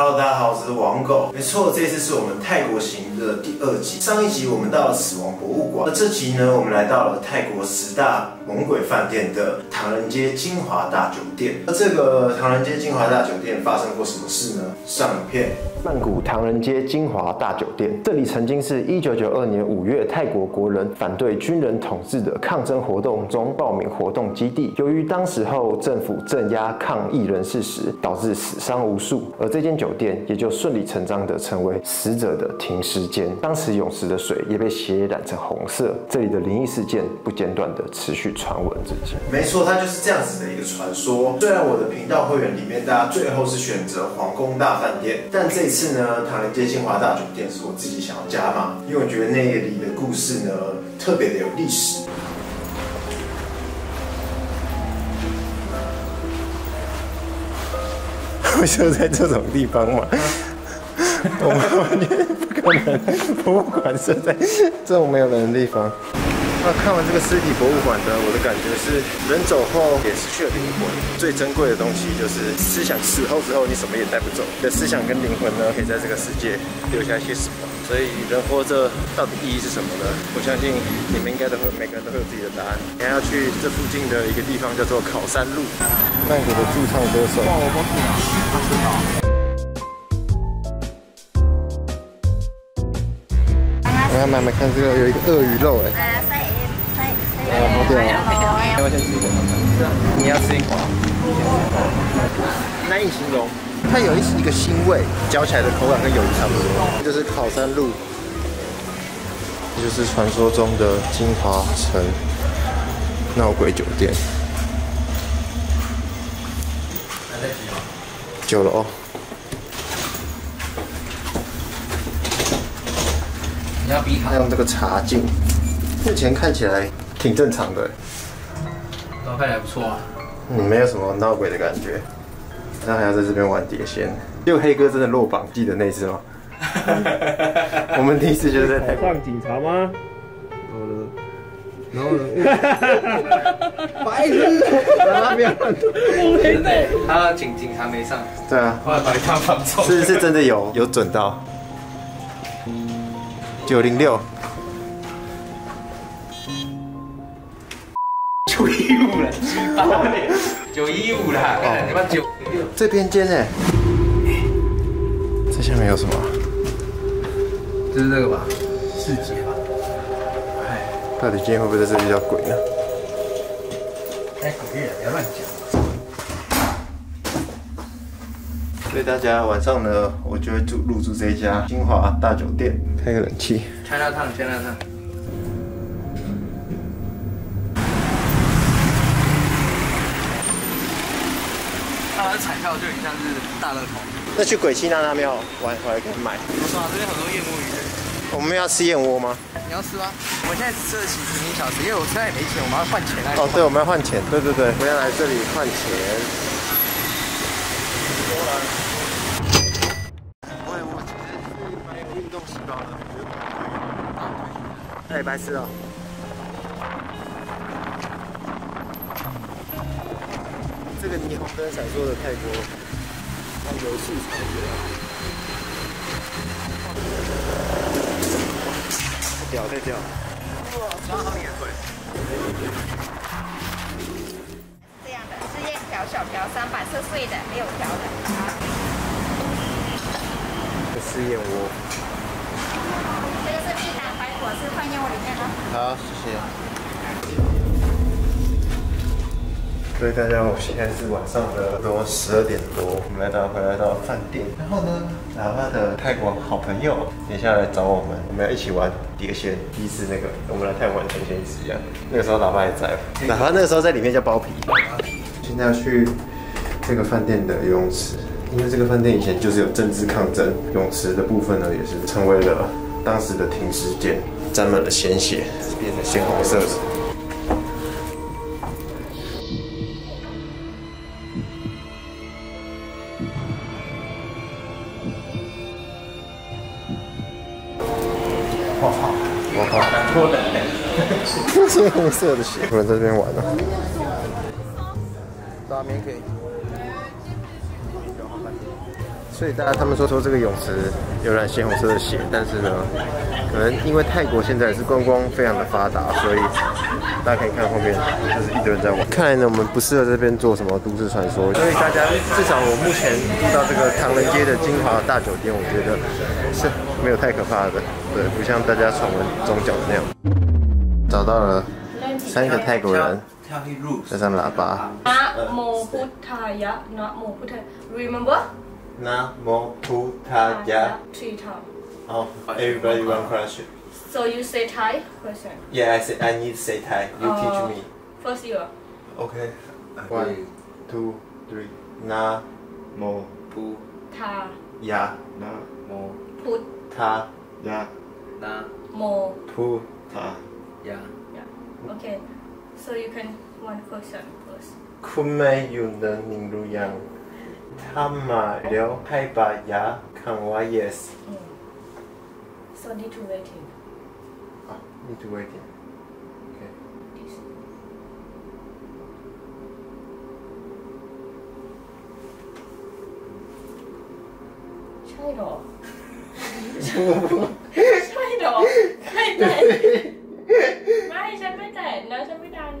Hello， 大家好，我是王狗。没错，这次是我们泰国行的第二集。上一集我们到了死亡博物馆，那这集呢，我们来到了泰国10大猛鬼饭店的唐人街金华大酒店。那这个唐人街金华大酒店发生过什么事呢？上影片。曼谷唐人街金华大酒店，这里曾经是1992年5月泰国国人反对军人统治的抗争活动中暴民活动基地。由于当时候政府镇压抗议人士时，导致死伤无数，而这间酒店也就顺理成章地成为死者的停尸间。当时泳池的水也被血染成红色，这里的灵异事件不间断地持续传闻至今。没错，它就是这样子的一个传说。虽然我的频道会员里面大家最后是选择皇宫大饭店，但这一次呢，唐人街金华大酒店是我自己想要加码，因为我觉得那个里的故事呢特别的有历史。 为什么在这种地方嘛？我们完全不可能，博物馆设在这种没有人的地方。那看完这个尸体博物馆呢，我的感觉是，人走后也失去了灵魂。最珍贵的东西就是思想，死后之后你什么也带不走。你的思想跟灵魂呢，可以在这个世界留下一些什么？所以人活着到底意义是什么呢？我相信你们应该都会，每个人都会有自己的答案。你还要去这附近的一个地方叫做考山路，曼谷的驻唱歌手。我要买看这个，有一个鳄鱼肉哎。 好屌！我先吃一口，你要吃一口。难以形容，它有一个腥味，嚼起来的口感跟鱿鱼差不多。这就是考山路，这就是传说中的金华城闹鬼酒店。久了哦。 你要比卡，用这个茶镜，目前看起来。 挺正常的，都看起来不错啊。没有什么闹鬼的感觉。那还要在这边玩碟仙。六黑哥真的落榜，记得那次吗？我们第一次就是在台上警察吗？然后呢？白痴！他没有，我没在。他警察没上。对啊。后来把他放走。是真的有准到。906。 915了，915了，你妈906。这边间哎，这下面有什么？这是这个吧？四级吧。哎，到底今天会不会在这里叫鬼呢？哎，鬼也不要乱讲。所以大家晚上呢，我就会入住这一家金华大酒店，开个冷气。China Town。 彩票就很像是大乐透。那去鬼泣娜娜庙玩回来可以买。不错啊，这边很多燕窝鱼。我们要吃燕窝吗？你要吃吗？我现在只吃得起1小时，因为我现在也没钱，我们要换钱来。哦，对，我们要换钱。对对对，我要来这里换钱。我其实是蛮有运动细胞的。太白痴了。 这个霓虹灯闪烁的泰国，它游戏场景，太屌太屌！哇，抓好你的腿！这样的是燕条小条300是碎的，没有条的。这是燕窝。这个是蜜糖白果汁放燕窝里面了。好，谢谢。 所以大家好，现在是晚上的都12点多，我们回来到饭店，然后呢，喇叭的泰国好朋友也下来找我们，我们要一起玩碟仙，第一次那个我们来泰国玩碟仙一样，那个时候喇叭也在，喇叭那个时候在里面叫包皮。现在要去这个饭店的游泳池，因为这个饭店以前就是有政治抗争，泳池的部分呢也是成为了当时的停尸间，沾满了鲜血，变成鲜红色的。 鲜红色的血，有人在这边玩呢。打面可以。所以大家他们说这个泳池有染鲜红色的血，但是呢，可能因为泰国现在是观光非常的发达，所以大家可以看后面就是一堆人在玩。看来呢，我们不适合这边做什么都市传说，所以大家至少我目前住到这个唐人街的金华大酒店，我觉得是没有太可怕的，对，不像大家传闻中讲的那样。找到了三个泰国人。 加上喇叭。Namo Buddhaya, Namo Buddhaya, remember? Namo Buddhaya. 3 times. Oh, everybody one question. So you say Thai question? Yeah, I need to say Thai. You teach me. First you. Okay. 1, 2, 3. Namo Buddhaya, Namo Buddhaya, Namo Buddhaya. Okay. So you can one question first. คุณไม่อยู่ในนิรุยังทำมาแล้วให้บายาคังว่า yes. So need to waiting. Need to waiting. Okay. This. ใช่หรอ ใช่หรอใช่ไหม ฉันไม่แตะนะฉันไม่ดัน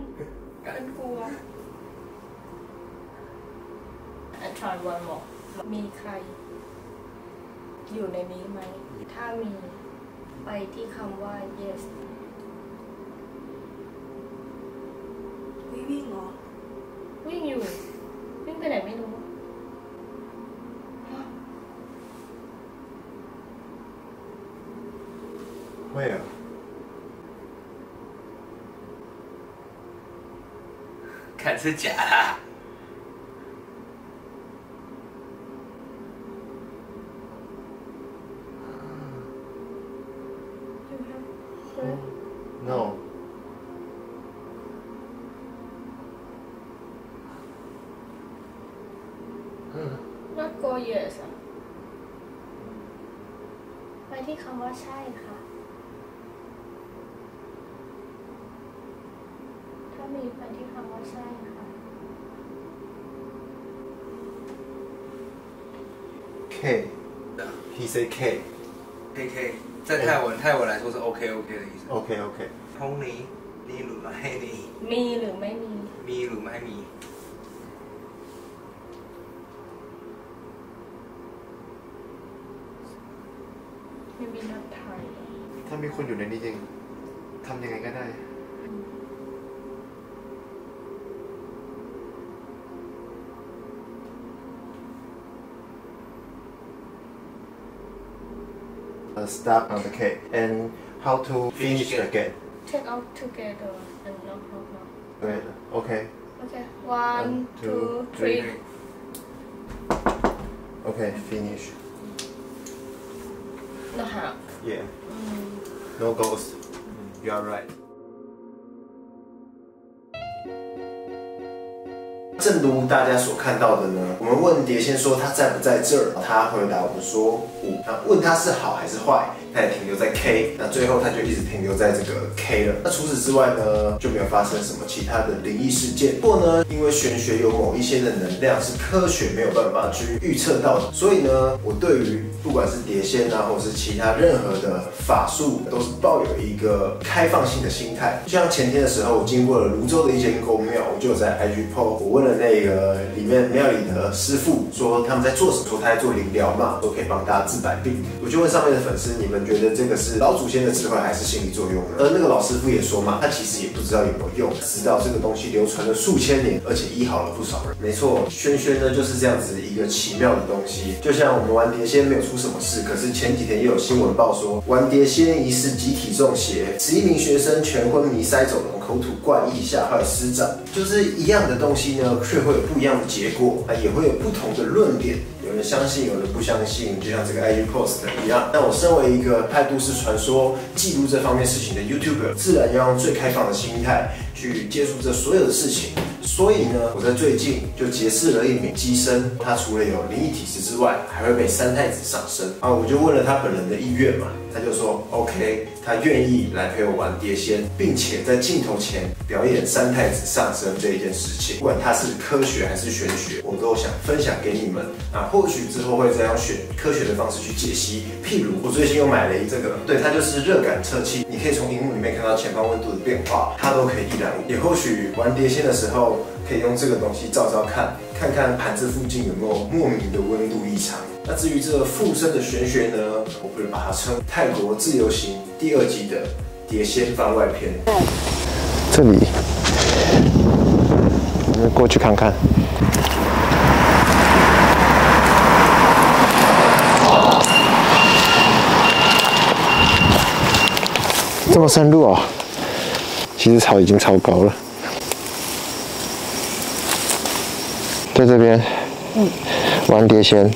ฉันกลัว try one more มีใครอยู่ในนี้ไหมถ้ามีไปที่คำว่า yes วิ่งเหรอวิ่งอยู่วิ่งไปไหนไม่รู้ไม่อะ 看是假的。No。那个也是。ไปที่คำว่าใช่ค่ะถ้ามีไปที่คำว่าใช่ค่ะ K， he said K。K K， 在泰文来说是 OK OK 的意思。OK OK。红泥，泥鲁吗？黑泥。米鲁没米。米鲁没米。ยังมีนักถ่ายถ้ามีคนอยู่ในนี้จริงทำยังไงก็ได้Start on the cake and how to finish the cake. Take out together and knock. Wait. Okay. Okay. 1, 2, 3. Okay, finish. No half. Yeah. No ghost. You are right. 正如大家所看到的呢，我们问碟仙说他在不在这儿，他回答我们说不。那问他是好还是坏，他也停留在 K。那最后他就一直停留在这个 K 了。那除此之外呢，就没有发生什么其他的灵异事件。不过呢，因为玄学有某一些的能量是科学没有办法去预测到的，所以呢，我对于不管是碟仙啊，或者是其他任何的法术，都是抱有一个开放性的心态。就像前天的时候，我经过了泸州的一间公庙，我就在 IG PO， 我问了。 那个里面庙里的师傅说他们在做什么？说他在做灵疗嘛，说可以帮大家治百病。我就问上面的粉丝，你们觉得这个是老祖先的智慧还是心理作用呢？而那个老师傅也说嘛，他其实也不知道有没有用，直到这个东西流传了数千年，而且医好了不少人。没错，萱萱呢就是这样子一个奇妙的东西。就像我们玩碟仙没有出什么事，可是前几天也有新闻报说，玩碟仙疑似集体中邪，11名学生全昏迷塞走龙口吐怪异，吓坏师长。就是一样的东西呢。 却会有不一样的结果，啊，也会有不同的论点，有人相信，有人不相信，就像这个 IG post 一样。那我身为一个派都市传说记录这方面事情的 YouTuber， 自然要用最开放的心态去接触这所有的事情。所以呢，我在最近就结识了一名乩身，他除了有灵异体质之外，还会被三太子上身啊。我就问了他本人的意愿嘛，他就说 OK， 他愿意来陪我玩碟仙，并且在镜头前表演三太子上身这一件事情。不管它是科学还是玄学，我都想分享给你们啊。或许之后会再用科学的方式去解析。譬如我最近又买了这个，对，它就是热感测器，你可以从荧幕里面看到前方温度的变化，它都可以一览无余。也或许玩碟仙的时候，可以用这个东西照照看，看看盘子附近有没有莫名的温度异常。那至于这附身的玄学呢，我不能把它称泰国自由行第二集的碟仙番外篇。这里，我们过去看看。这么深入哦，其实草已经超高了。 在这边，玩碟仙。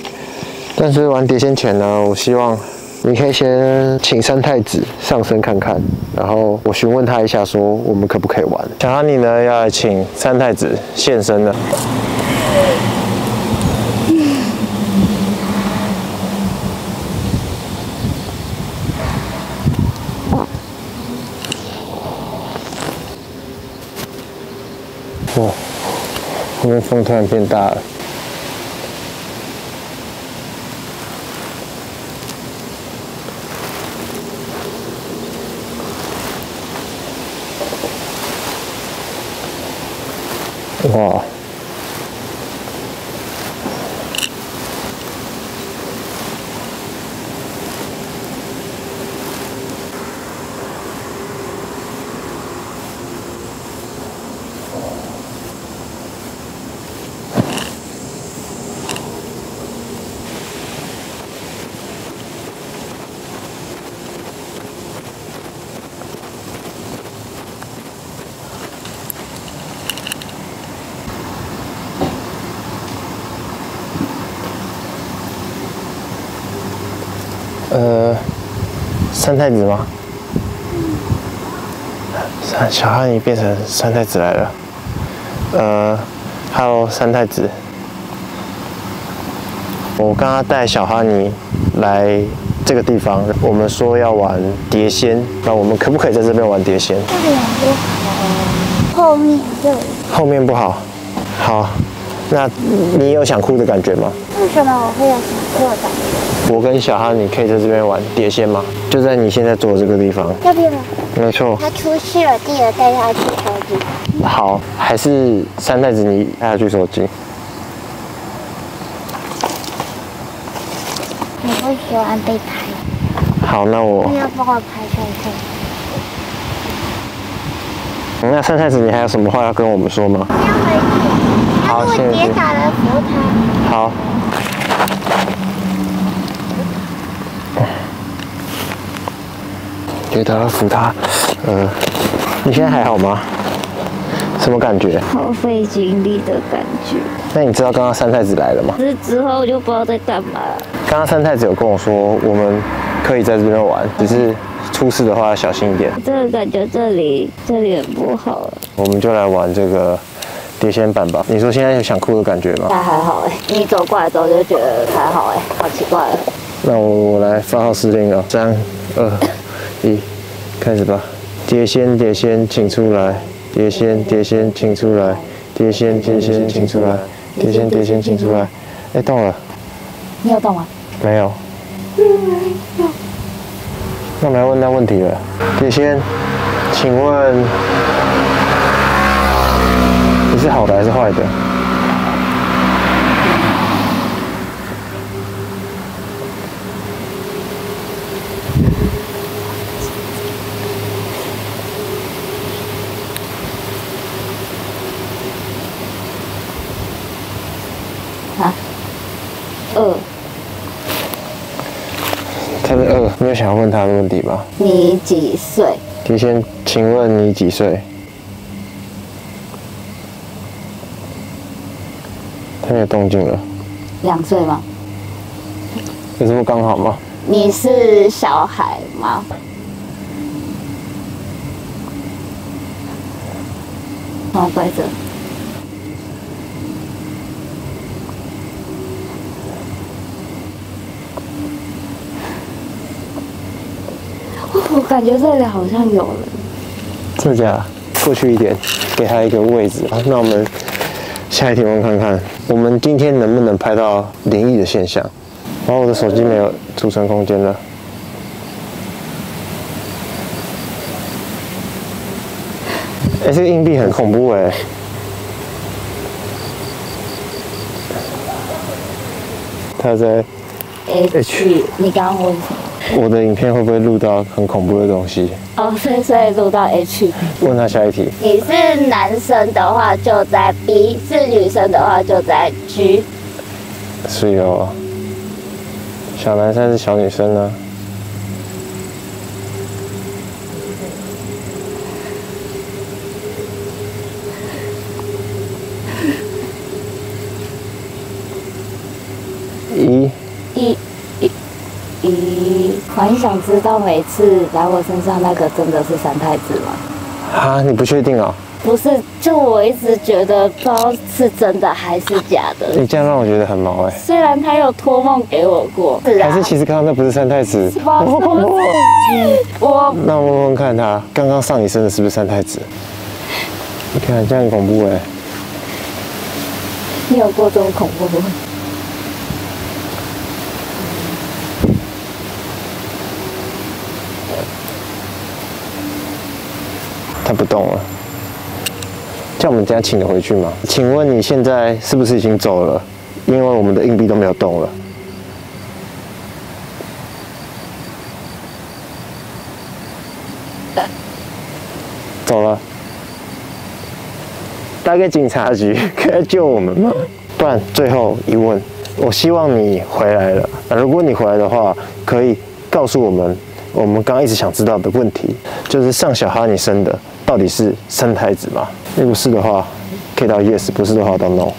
但是玩碟仙前呢，我希望你可以先请三太子上身看看，然后我询问他一下，说我们可不可以玩。想要你呢，要来请三太子现身了。哇！ 因为风突然变大了，哇！三太子吗？小汉也变成三太子来了。Hello， 三太子，我刚刚带小哈尼来这个地方，我们说要玩碟仙，那我们可不可以在这边玩碟仙？这边不好，后面对。后面不好，好，那你有想哭的感觉吗？为什么我会有想哭的感觉？ 我跟小哈，你可以在这边玩碟仙吗？就在你现在坐的这个地方。这边吗？没错。他出事了，记得带他去收金。好，还是三太子你带他去收金。你不喜欢被拍。好，那我。你要帮我拍三太子。那三太子，你还有什么话要跟我们说吗？要回去。好，谢谢。我跌倒了，扶他。好。 觉得要扶他，你现在还好吗？什么感觉？好费精力的感觉。那你知道刚刚三太子来了吗？之后我就不知道在干嘛了。刚刚三太子有跟我说，我们可以在这边玩，只是出事的话要小心一点。这个感觉这里很不好了。我们就来玩这个碟仙版吧。你说现在有想哭的感觉吗？还好哎，你走过来之后就觉得还好哎，好奇怪了。那我来发号施令了，3、2、1，开始吧！碟仙，碟仙，请出来！碟仙，碟仙，请出来！碟仙，碟仙，请出来！碟仙，碟仙，请出来！哎，动了！你有动吗？没有。那我们来问他问题了。碟仙，请问你是好的还是坏的？ 他是2，没有想要问他的问题吧？你几岁？碟仙，请问你几岁？他没有动静了。2岁吗？有这么刚好吗？你是小孩吗？什么规则？我感觉这里好像有人。真的假的？过去一点，给他一个位置。好，那我们下一题，我们看看我们今天能不能拍到灵异的现象。然后我的手机没有储存空间了。 哎、欸，这个硬币很恐怖哎、欸！他在 H， 你刚刚问我的影片会不会录到很恐怖的东西？哦，所以录到 H。问他下一题。你是男生的话就在 B， 是女生的话就在 G。是哦。小男生是小女生呢？ 我很想知道每次来我身上那个真的是三太子吗？啊，你不确定哦？不是，就我一直觉得不知道是真的还是假的。你这样让我觉得很毛哎、欸。虽然他有托梦给我过，是啊、还是其实刚刚那不是三太子？我那我问问看他刚刚上你身的是不是三太子？你看这样很恐怖哎、欸。你有过这种恐怖吗？ 他不动了，叫我们等下请得回去吗？请问你现在是不是已经走了？因为我们的硬币都没有动了。走了，打给警察局，可以救我们吗？不然最后一问，我希望你回来了。如果你回来的话，可以告诉我们。 我们刚刚一直想知道的问题，就是上小哈你生的到底是三太子吗？如果是的话，可以到 yes； 不是的话，到 no。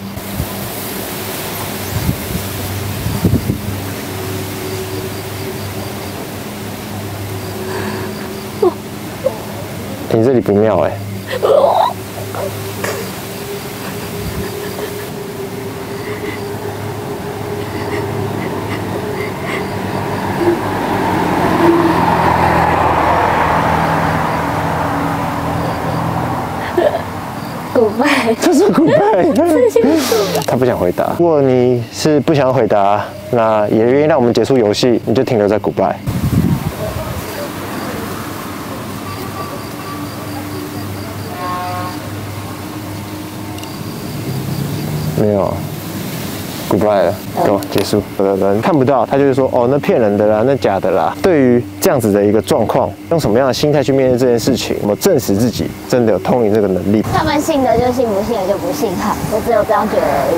你这里不妙哎、欸！这是古拜，他不想回答。如果你是不想回答，那也愿意让我们结束游戏，你就停留在古拜。没有，古拜了，够结束。有的人看不到，他就是说哦，那骗人的啦，那假的啦。对于这样子的一个状况，用什么样的心态去面对这件事情？我证实自己真的有通灵这个能力。他们信的就信，不信的就不信哈。我只有这样觉得而已。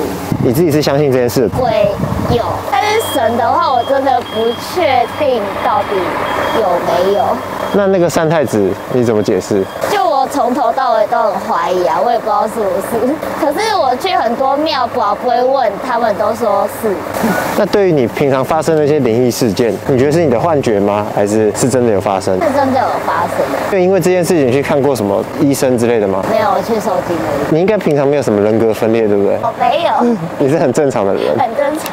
你自己是相信这件事？会有，但是神的话，我真的不确定到底有没有。那个三太子你怎么解释？就我从头到尾都很怀疑啊，我也不知道是不是。可是我去很多庙宝不会问，他们都说是。那对于你平常发生的一些灵异事件，你觉得是你的幻觉吗？还是？ 是真的有发生，是真的有发生。对，因为这件事情去看过什么医生之类的吗？没有，我去收金而已。你应该平常没有什么人格分裂，对不对？我没有。你是很正常的人。很正常。